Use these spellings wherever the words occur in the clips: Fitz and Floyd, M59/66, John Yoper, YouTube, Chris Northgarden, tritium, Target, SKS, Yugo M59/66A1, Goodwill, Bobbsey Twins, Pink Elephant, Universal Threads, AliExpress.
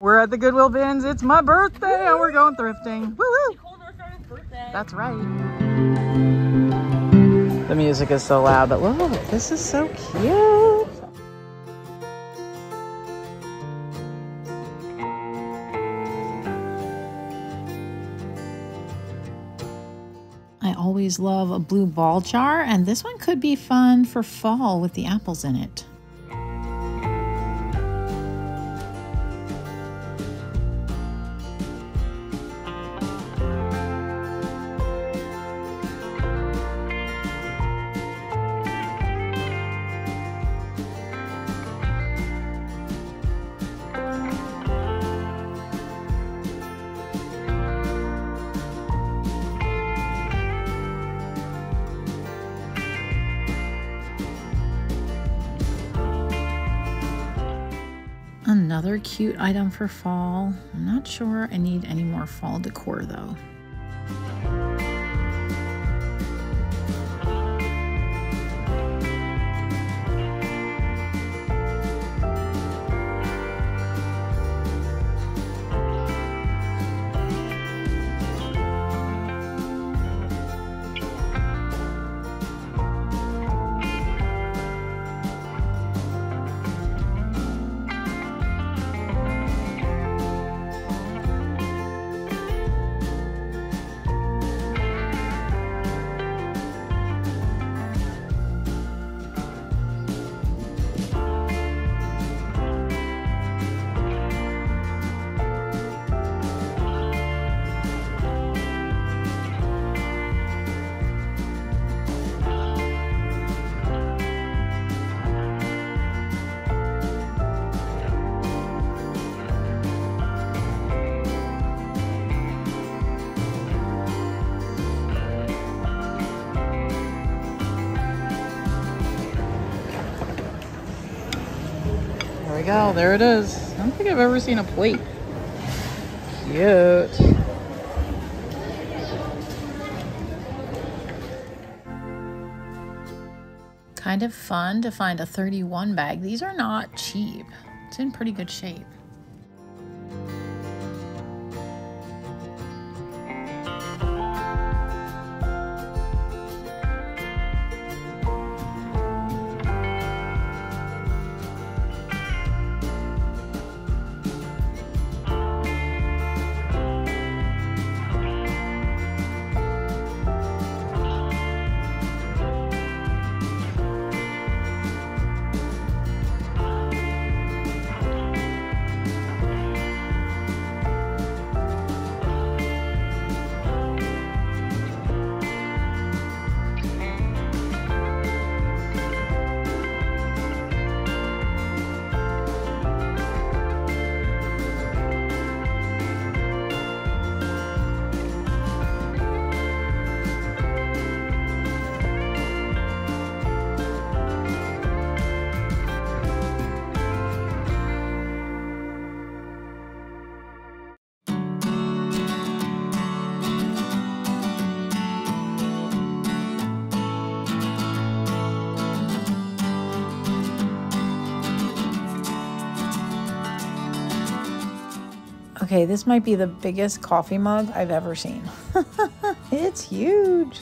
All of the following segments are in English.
We're at the Goodwill bins. It's my birthday and we're going thrifting. Woo-hoo! That's right. The music is so loud, but whoa, this is so cute. I always love a blue ball jar, and this one could be fun for fall with the apples in it. Another cute item for fall. I'm not sure I need any more fall decor though. Go, there it is. I don't think I've ever seen a plate. Cute. Kind of fun to find a 31 bag. These are not cheap. It's in pretty good shape. Okay, this might be the biggest coffee mug I've ever seen. It's huge.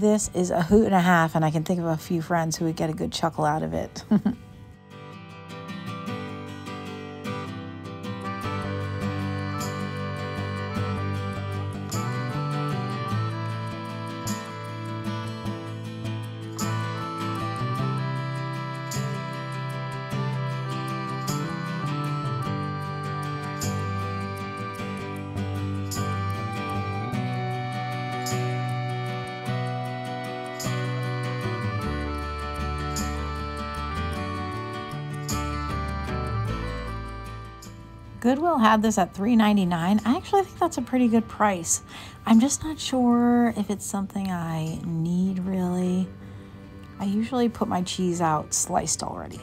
This is a hoot and a half, and I can think of a few friends who would get a good chuckle out of it. Goodwill had this at $3.99. I actually think that's a pretty good price. I'm just not sure if it's something I need really. I usually put my cheese out sliced already.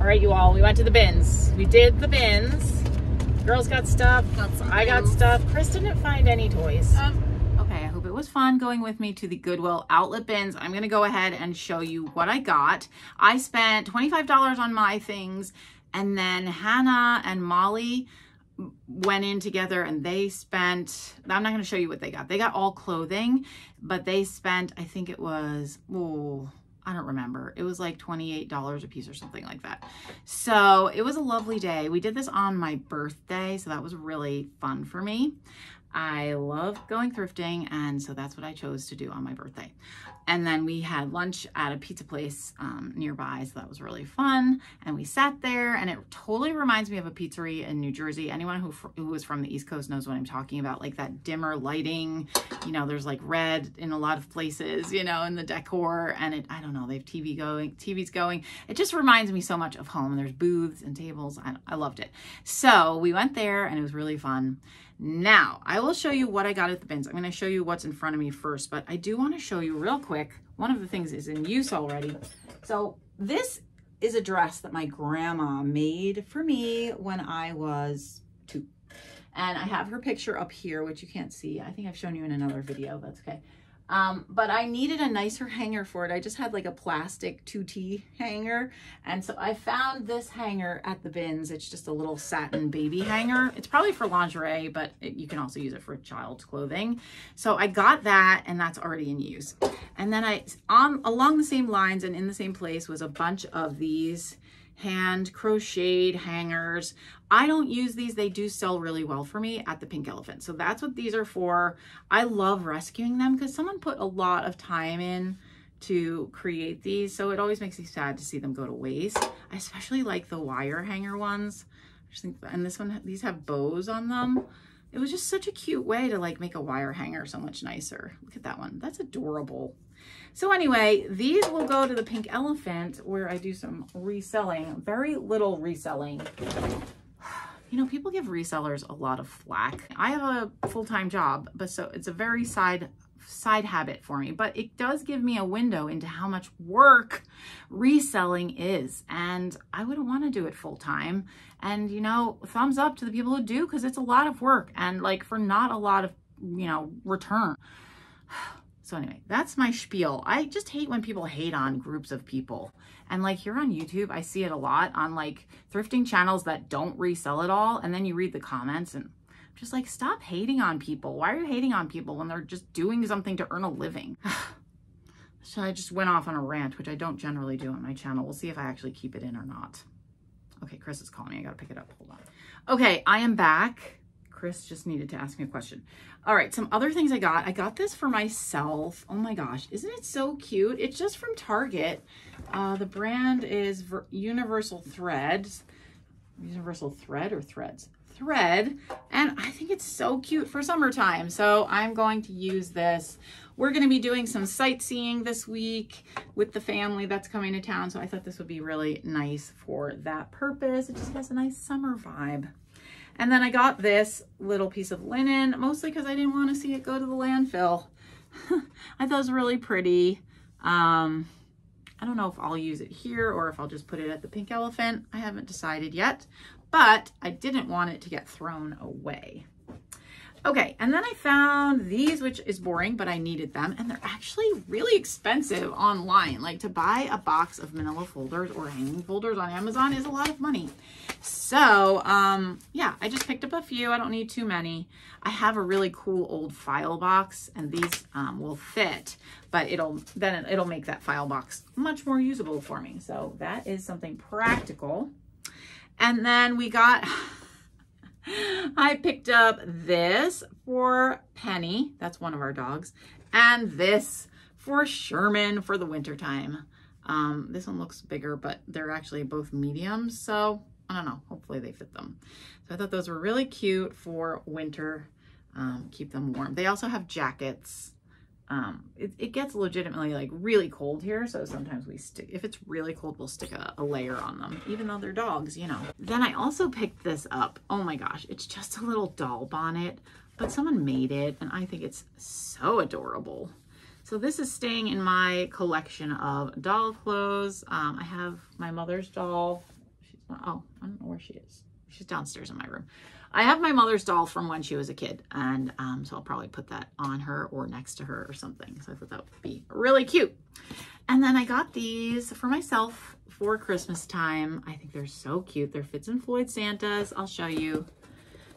Alright, you all, we went to the bins. We did the bins. Girls got stuff. I got stuff. Kristen didn't find any toys. Okay, I hope it was fun going with me to the Goodwill outlet bins. I'm going to go ahead and show you what I got. I spent $25 on my things, and then Hannah and Molly went in together and they spent, I'm not going to show you what they got. They got all clothing, but they spent, I think it was, oh, I don't remember. It was like $28 a piece or something like that. So it was a lovely day. We did this on my birthday, so that was really fun for me. I love going thrifting, and so that's what I chose to do on my birthday. And then we had lunch at a pizza place nearby, so that was really fun. And we sat there, and it totally reminds me of a pizzeria in New Jersey. Anyone who is from the East Coast knows what I'm talking about, like that dimmer lighting. You know, there's like red in a lot of places, you know, in the decor, and it, I don't know, they have TVs going. It just reminds me so much of home. There's booths and tables. I loved it. So we went there, and it was really fun. Now, I will show you what I got at the bins. I'm going to show you what's in front of me first, but I do want to show you real quick. One of the things is in use already. So this is a dress that my grandma made for me when I was 2. And I have her picture up here, which you can't see. I think I've shown you in another video. That's okay. But I needed a nicer hanger for it. I just had like a plastic 2T hanger. And so I found this hanger at the bins. It's just a little satin baby hanger. It's probably for lingerie, but you can also use it for child's clothing. So I got that, and that's already in use. And then along the same lines and in the same place was a bunch of these hand crocheted hangers. I don't use these. They do sell really well for me at the Pink Elephant. So that's what these are for. I love rescuing them because someone put a lot of time in to create these. So it always makes me sad to see them go to waste. I especially like the wire hanger ones. I just think, and this one, these have bows on them. It was just such a cute way to like make a wire hanger so much nicer. Look at that one. That's adorable. So anyway, these will go to the Pink Elephant where I do some reselling, very little reselling. You know, people give resellers a lot of flack. I have a full-time job, but so it's a very side habit for me, but it does give me a window into how much work reselling is, and I wouldn't want to do it full-time. And, you know, thumbs up to the people who do, because it's a lot of work and like for not a lot of, you know, return. So anyway, that's my spiel. I just hate when people hate on groups of people. And like here on YouTube, I see it a lot on like thrifting channels that don't resell it all. And then you read the comments and I'm just like, stop hating on people. Why are you hating on people when they're just doing something to earn a living? So I just went off on a rant, which I don't generally do on my channel. We'll see if I actually keep it in or not. Okay, Chris is calling me. I gotta pick it up. Hold on. Okay, I am back. Chris just needed to ask me a question. All right, some other things I got. I got this for myself. Oh my gosh, isn't it so cute? It's just from Target. The brand is Universal Threads. Universal Thread or Threads? Thread. And I think it's so cute for summertime. So I'm going to use this. We're going to be doing some sightseeing this week with the family that's coming to town. So I thought this would be really nice for that purpose. It just has a nice summer vibe. And then I got this little piece of linen, mostly because I didn't want to see it go to the landfill. I thought it was really pretty. I don't know if I'll use it here or if I'll just put it at the Pink Elephant. I haven't decided yet, but I didn't want it to get thrown away. Okay, and then I found these, which is boring, but I needed them. And they're actually really expensive online. Like to buy a box of manila folders or hanging folders on Amazon is a lot of money. So yeah, I just picked up a few. I don't need too many. I have a really cool old file box and these will fit, but it'll make that file box much more usable for me. So that is something practical. And then we got... I picked up this for Penny, that's one of our dogs, and this for Sherman for the winter time. This one looks bigger, but they're actually both mediums, so I don't know, hopefully they fit them. So I thought those were really cute for winter, keep them warm. They also have jackets. It gets legitimately like really cold here. So sometimes we stick, if it's really cold, we'll stick a layer on them, even though they're dogs, you know. Then I also picked this up. Oh my gosh, it's just a little doll bonnet, but someone made it and I think it's so adorable. So this is staying in my collection of doll clothes. I have my mother's doll. Oh, I don't know where she is. She's downstairs in my room. I have my mother's doll from when she was a kid, and so I'll probably put that on her or next to her or something. So I thought that would be really cute. And then I got these for myself for Christmas time. I think they're so cute. They're Fitz and Floyd Santas. I'll show you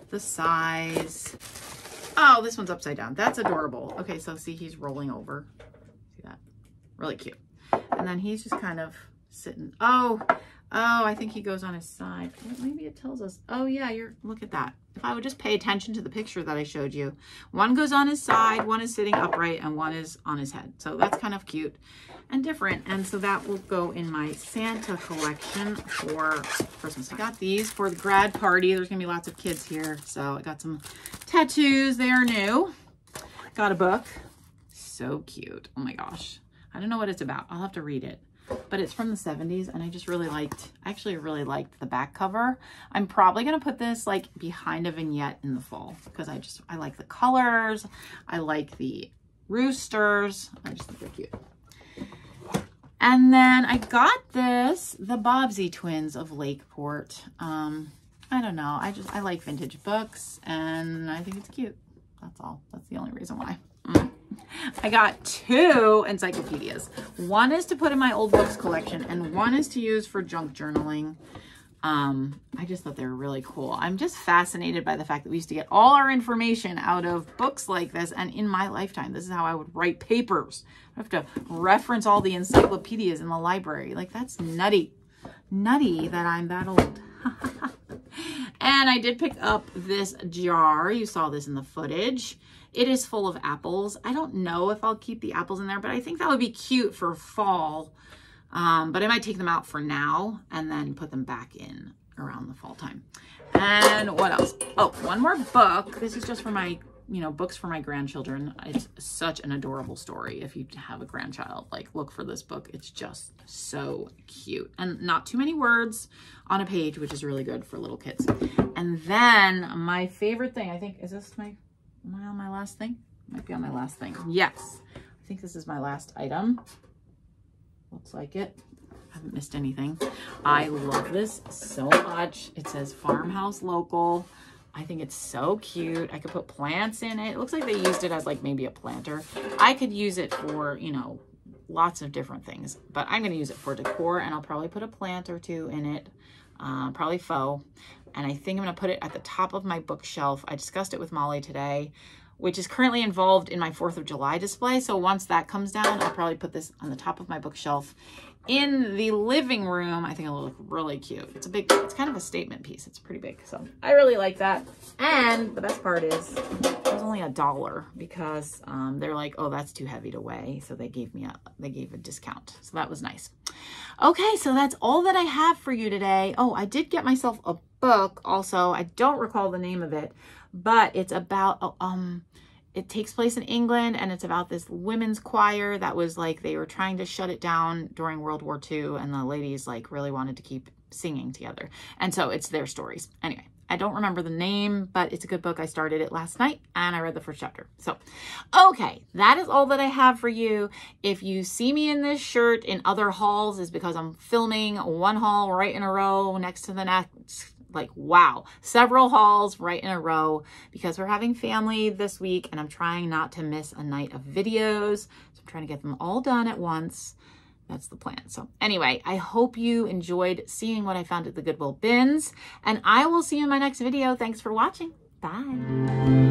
the size. Oh, this one's upside down. That's adorable. Okay, so see, he's rolling over. See that? Really cute. And then he's just kind of sitting. Oh, I think he goes on his side. Maybe it tells us. Oh yeah, look at that. If I would just pay attention to the picture that I showed you, one goes on his side, one is sitting upright, and one is on his head. So that's kind of cute and different. And so that will go in my Santa collection for Christmas. I got these for the grad party. There's gonna be lots of kids here. So I got some tattoos, they are new. Got a book, so cute. Oh my gosh. I don't know what it's about. I'll have to read it. But it's from the 70s and I just really liked, I really liked the back cover. I'm probably going to put this like behind a vignette in the fall because I like the colors. I like the roosters. I just think they're cute. And then I got this, the Bobbsey Twins of Lakeport. I don't know. I like vintage books and I think it's cute. That's all. That's the only reason why. I got two encyclopedias. One is to put in my old books collection and one is to use for junk journaling. I just thought they were really cool. I'm just fascinated by the fact that we used to get all our information out of books like this. And in my lifetime, this is how I would write papers. I have to reference all the encyclopedias in the library. Like that's nutty. Nutty that I'm that old. And I did pick up this jar. You saw this in the footage. It is full of apples. I don't know if I'll keep the apples in there, but I think that would be cute for fall. But I might take them out for now and then put them back in around the fall time. And what else? Oh, one more book. This is just for my, you know, books for my grandchildren. It's such an adorable story. If you have a grandchild, like look for this book. It's just so cute and not too many words on a page, which is really good for little kids. And then my favorite thing, I think, is this my... Am I on my last thing? Might be on my last thing. Yes. I think this is my last item. Looks like it. I haven't missed anything. I love this so much. It says farmhouse local. I think it's so cute. I could put plants in it. It looks like they used it as like maybe a planter. I could use it for, you know, lots of different things, but I'm going to use it for decor, and I'll probably put a plant or two in it, probably faux. And I think I'm going to put it at the top of my bookshelf. I discussed it with Molly today, which is currently involved in my 4th of July display. So once that comes down, I'll probably put this on the top of my bookshelf in the living room. I think it'll look really cute. It's a big, it's kind of a statement piece. It's pretty big. So I really like that. And the best part is it was only $1 because they're like, oh, that's too heavy to weigh. So they gave me a discount. So that was nice. Okay. So that's all that I have for you today. Oh, I did get myself a book also. I don't recall the name of it, but it's about, it takes place in England, and it's about this women's choir that was like, they were trying to shut it down during World War II, and the ladies like really wanted to keep singing together. And so it's their stories. Anyway, I don't remember the name, but it's a good book. I started it last night and I read the first chapter. So, okay, that is all that I have for you. If you see me in this shirt in other hauls, it's because I'm filming one haul right in a row next to the next. Like, wow, several hauls right in a row because we're having family this week and I'm trying not to miss a night of videos. So I'm trying to get them all done at once. That's the plan. So anyway, I hope you enjoyed seeing what I found at the Goodwill bins, and I will see you in my next video. Thanks for watching. Bye.